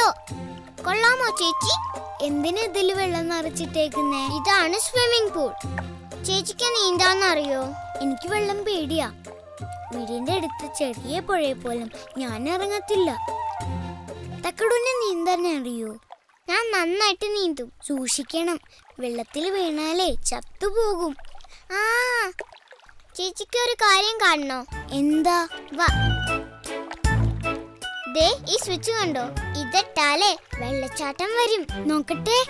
കണ്ടോ? കൊള്ളാമോ ചേച്ചി? എന്തിനെ ഇതിൽ വെള്ളം നിറച്ചിട്ടേക്കുന്നേ? ഇതാണ് സ്വിമ്മിംഗ് പൂൾ. ചേച്ചിക്ക് നീന്താൻ അറിയോ? എനിക്ക് വെള്ളം പേടിയാ. വീടിന്റെ അടുത്ത് ചെറിയ പുഴയെ പോലും ഞാൻ ഇറങ്ങത്തില്ല. തക്കടുവിന് നീന്താൻ അറിയോ? ഞാൻ നന്നായിട്ട് നീന്തും. സൂക്ഷിക്കണം, വെള്ളത്തിൽ വീണാലേ ചത്തുപോകും. ആ ചേച്ചിക്ക് ഒരു കാര്യം കാണണോ? എന്താ? വാ, ദേ ഈ സ്വിച്ച് കണ്ടോ? ഇതിട്ടാലേ വെള്ളച്ചാട്ടം വരും. നോക്കട്ടെ.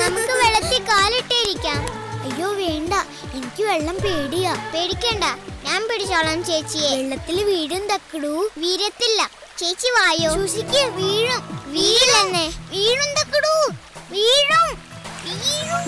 നമുക്ക് വെള്ളത്തിൽ കാലിട്ടിരിക്കാം. അയ്യോ വേണ്ട, എനിക്ക് വെള്ളം പേടിയാ. പേടിക്കണ്ട, ഞാൻ പിടിച്ചോളാം ചേച്ചിയെ. വെള്ളത്തിൽ വീഴും തക്കടു. വീഴത്തില്ല ചേച്ചി, വായോ. സൂക്ഷിക്ക്, വീഴും. വീഴില്ലെന്നേ. വീഴും തക്കടു, വീഴും. അയ്യോ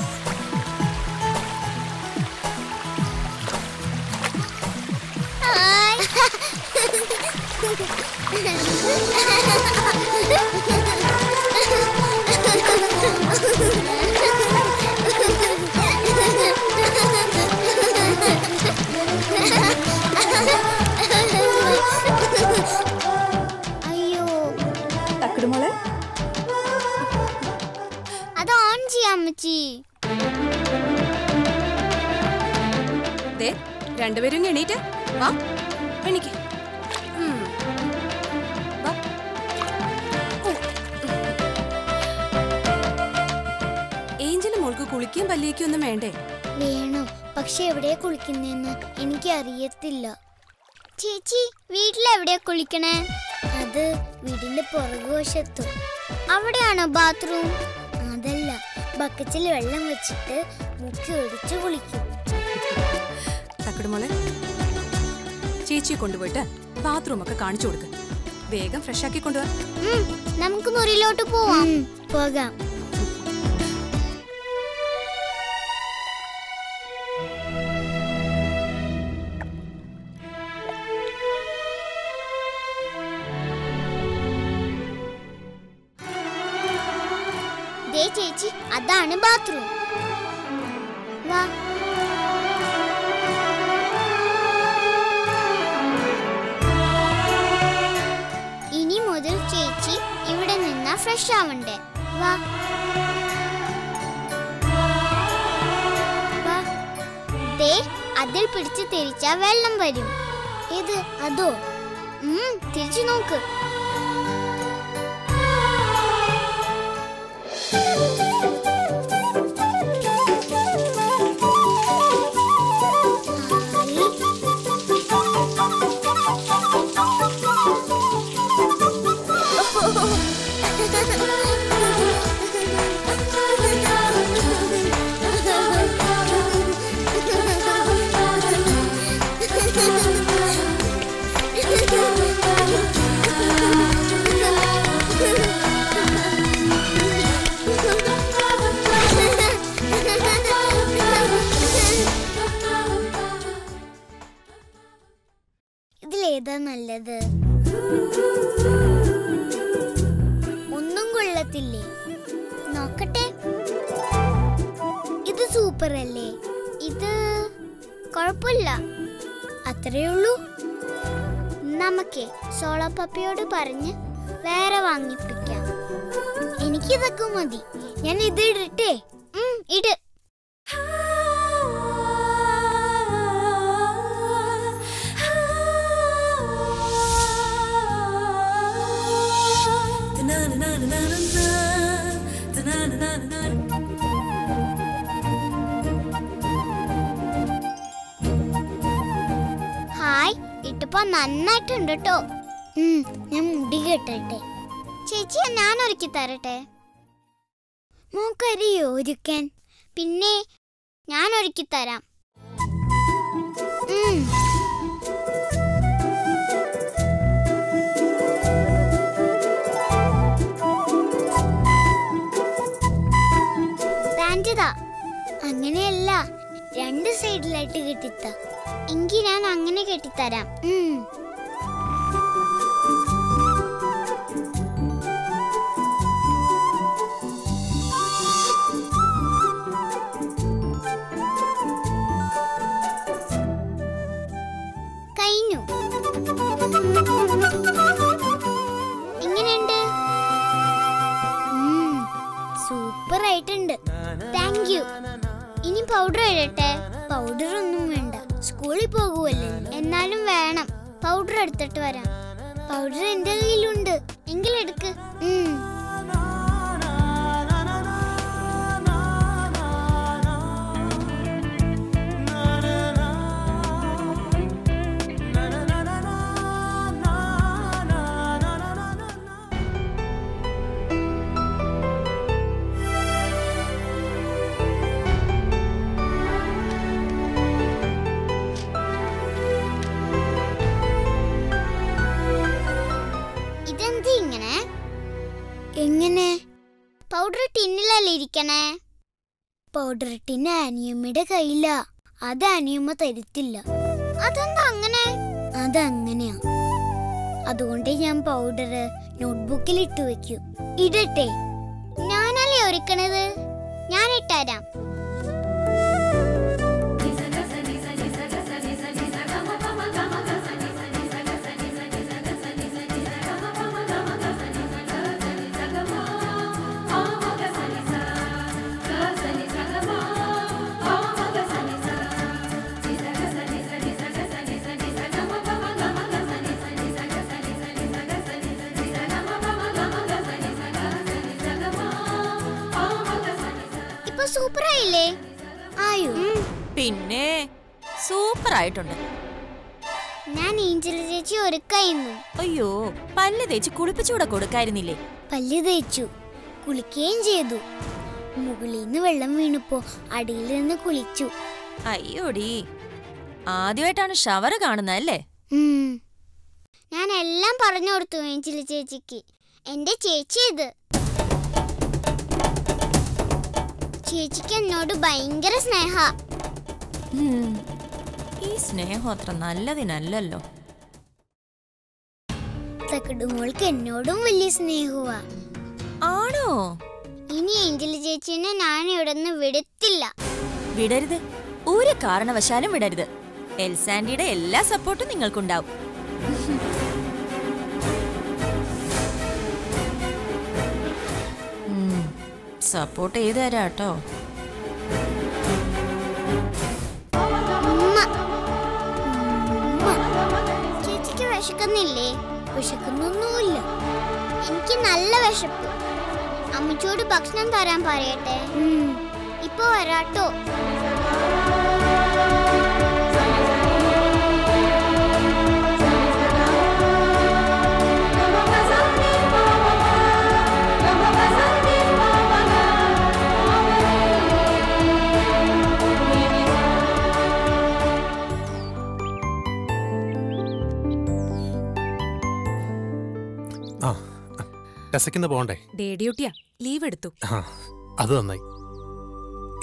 തക്കടു മോളെ, അത് ഓൺ ചെയ്യാം അമ്മച്ചി. ദേ രണ്ടുപേരും എണീറ്റ് വാ. എണീക്ക്. കുളിക്കുകയും പല്ലിയൊക്കെ ഒന്നും വേണ്ടേ? വേണം, പക്ഷെ എവിടെയാ കുളിക്കുന്നെന്ന് എനിക്ക് അറിയത്തില്ല. ചേച്ചി വീട്ടിലെവിടെയാ കുളിക്കണേ? അത് വീടിന്റെ പുറകുവശത്തും. അവിടെയാണോ ബാത്റൂം? അതല്ല, ബക്കറ്റിൽ വെള്ളം വെച്ചിട്ട് മുക്കി ഒഴിച്ച് കുളിക്കും. തക്കടുമോളെ, ചേച്ചിയെ കൊണ്ടുപോയിട്ട് ബാത്റൂം ഒക്കെ കാണിച്ചു കൊടുക്ക. വേഗം ഫ്രഷ് ആക്കി കൊണ്ടുപോകാം. നമുക്ക് മുറിയിലോട്ട് പോവാം. പോകാം. ചേച്ചി അതാണ് ബാത്റൂം. വാ. ഇനി മുതൽ ചേച്ചി ഇവിടെ നിന്നാ ഫ്രഷ് ആവണ്ടേ? വാ വാ. ദേ അതിൽ പിടിച്ച് തിരിച്ചാ വെള്ളം വരും. ഇത് അതോ? തിരിച്ചു നോക്ക്. ഇതിലേതാ നല്ലത്? ഒന്നും കൊള്ളത്തില്ലേ? നോക്കട്ടെ. ഇത് സൂപ്പർ അല്ലേ? ഇത് കുഴപ്പമില്ല. അത്രയേ ഉള്ളൂ. നമുക്ക് സോള പപ്പിയോട് പറഞ്ഞ് വേറെ വാങ്ങിപ്പിക്കാം. എനിക്കിതൊക്കെ മതി. ഞാൻ ഇത് ഇടട്ടെ. ഇട്. നന്നായിട്ടുണ്ട് കേട്ടോ. ഞാൻ മുടി കെട്ടട്ടെ. ചേച്ചിയെ ഞാൻ ഒരുക്കി തരട്ടെ. മോക്കറിയോ ഒരുക്കാൻ? പിന്നെ ഞാൻ ഒരുക്കി തരാം. അങ്ങനെയല്ല, രണ്ട് സൈഡിലായിട്ട് കെട്ടിത്താ. എങ്കി ഞാൻ അങ്ങനെ കെട്ടിത്തരാം. കഴിഞ്ഞു. എങ്ങനെയുണ്ട്? സൂപ്പർ ആയിട്ടുണ്ട്. Thank you. ഇനി പൗഡർ ഇടട്ടെ? പൗഡർ ഒന്നും വേണ്ട, സ്കൂളിൽ പോകുമല്ലേ. എന്നാലും വേണം, പൗഡർ എടുത്തിട്ട് വരാം. പൗഡർ എന്റെ കയ്യിലുണ്ട്, എങ്കിലെടുക്ക്. എങ്ങനെ? പൗഡർ ടിന്നിലല്ലേ ഇരിക്കണേ? പൗഡർ ടിന്ന് അനിയമ്മയുടെ കയ്യില, അത് അനിയമ്മ തരുത്തില്ല. അതെന്താ അങ്ങനെ? അതങ്ങനെയാ, അതുകൊണ്ട് ഞാൻ പൗഡർ നോട്ട്ബുക്കിൽ ഇട്ട് വെക്കും. ഇടട്ടെ? ഞാനല്ലേ ഒരുക്കണത്, ഞാൻ ഇട്ടാരാം. സൂപ്പറായില്ലേ? ആയോ? പിന്നെ സൂപ്പറായിട്ടുണ്ട്. ഞാൻ ഏഞ്ചൽ ചേച്ചി ഒരുക്കായിരുന്നു. അയ്യോ, പല്ല് തേച്ച് കുളിപ്പിച്ചൂടെ കൊടുക്കായിരുന്നില്ലേ? പല്ല് തേച്ചു, കുളിക്കുകയും ചെയ്തു. മുകളിൽ നിന്ന് വെള്ളം വീണപ്പോ അടിയിൽ നിന്ന് കുളിച്ചു. അയ്യോടി, ആദ്യമായിട്ടാണ് ഷവർ കാണുന്നല്ലേ? ഞാൻ എല്ലാം പറഞ്ഞു കൊടുത്തു ഏഞ്ചൽ ചേച്ചിക്ക്. എന്റെ ചേച്ചി ഇത്. ചേച്ചിക്ക് എന്നോട് ഭയങ്കര സ്നേഹ. ഈ സ്നേഹം അത്ര നല്ലതിനല്ലോ. തക്കടുമോൾക്ക് എന്നോടും വലിയ സ്നേഹവാ. ആണോ? ഇനി ഏഞ്ചൽ ചേച്ചിനെ ഞാൻ ഇവിടെ നിന്ന് വിടത്തില്ല. വിടരുത്, ഒരു കാരണവശാലും വിടരുത്. എൽസാൻഡിയുടെ എല്ലാ സപ്പോർട്ടും നിങ്ങൾക്കുണ്ടാവും. സപ്പോർട്ട് ചെയ്തു തരാം കേട്ടോ. ചേച്ചിക്ക് വിശക്കുന്നില്ലേ? വിശക്കുന്നൊന്നുമില്ല, എനിക്ക് നല്ല വിശപ്പ്. അമ്മച്ചോട് ഭക്ഷണം തരാൻ പറയട്ടെ. ഇപ്പൊ വരാട്ടോ.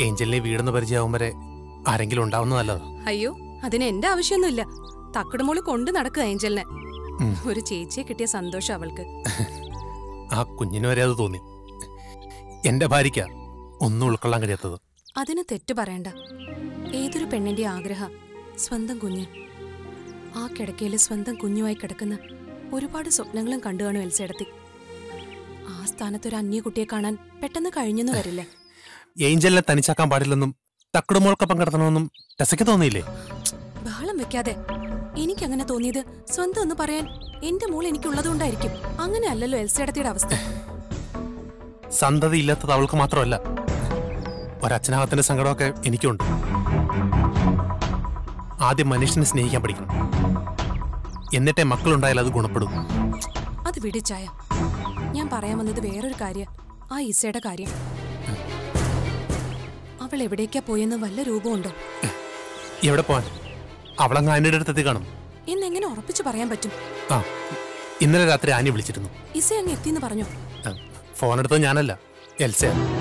ഏഞ്ചലിനെ വീടുന്ന പരിചയമാവും വരെ ആരെങ്കിലും ഉണ്ടാവുന്നതല്ലോ. അയ്യോ, അതിന് എന്റെ ആവശ്യമൊന്നുമില്ല. തക്കടുമോള് കൊണ്ട് നടക്കുക ഏഞ്ചലിനെ. ഒരു ചേച്ചിയെ കിട്ടിയ സന്തോഷം അവൾക്ക്. ആ കുഞ്ഞിന് വരെ അത് തോന്നി. എന്റെ ഭാര്യയ്ക്ക ഒന്നും ഉൾക്കൊള്ളാൻ കഴിയാത്തത്. അതിന് തെറ്റ് പറയണ്ട. ഏതൊരു പെണ്ണിന്റെ ആഗ്രഹം സ്വന്തം കുഞ്ഞ്. ആ കിടക്കയിൽ സ്വന്തം കുഞ്ഞുമായി കിടക്കുന്ന ഒരുപാട് സ്വപ്നങ്ങളും കണ്ടു കാണും എൽസേടത്തി. ആ സ്ഥാനത്തൊരു അന്യകുട്ടിയെ കാണാൻ പെട്ടെന്ന് കഴിഞ്ഞെന്ന് വരില്ലേ? ഏഞ്ചലിനെ തനിച്ചാക്കാൻ പാടില്ലെന്നും തക്കടുമോൾക്കൊപ്പം കിടത്തണമെന്നും ടെസയ്ക്ക് തോന്നിയില്ലേ? ബഹളം വെക്കാതെ. എനിക്കങ്ങനെ തോന്നിയത് സ്വന്തം എന്ന് പറയാൻ എന്റെ മോൾ എനിക്കുള്ളതുകൊണ്ടായിരിക്കും. അങ്ങനെ അല്ലല്ലോ എൽസേടത്തിയുടെ അവസ്ഥ. സന്തതി ഇല്ലാത്തത് അവൾക്ക് മാത്രമല്ല, ഒരച്ഛനാഹത്തിന്റെ സങ്കടമൊക്കെ എനിക്കുണ്ട്. ആദ്യം മനുഷ്യനെ സ്നേഹിക്കാൻ പഠിക്കണം, എന്നിട്ടേ മക്കളുണ്ടായാലും അത് ഗുണപ്പെടും. അത് വിടിച്ചായ. ഞാൻ പറയാൻ വന്നത് വേറൊരു കാര്യം, ആ ഈസയുടെ കാര്യം. അവൾ എവിടേക്കാ പോയെന്ന് വല്ല രൂപമുണ്ടോ? എവിടെ പോവാൻ? അവളങ്ങ് ആനിയുടെ അടുത്തെത്തി കാണും. ഇന്നെങ്ങനെ ഉറപ്പിച്ചു പറയാൻ പറ്റും? ഇന്നലെ രാത്രി ആനി വിളിച്ചിരുന്നു. ഈസ അങ്ങ് എത്തിന്ന് പറഞ്ഞു. ഫോണെടുത്തത് ഞാനല്ല, എൽസ.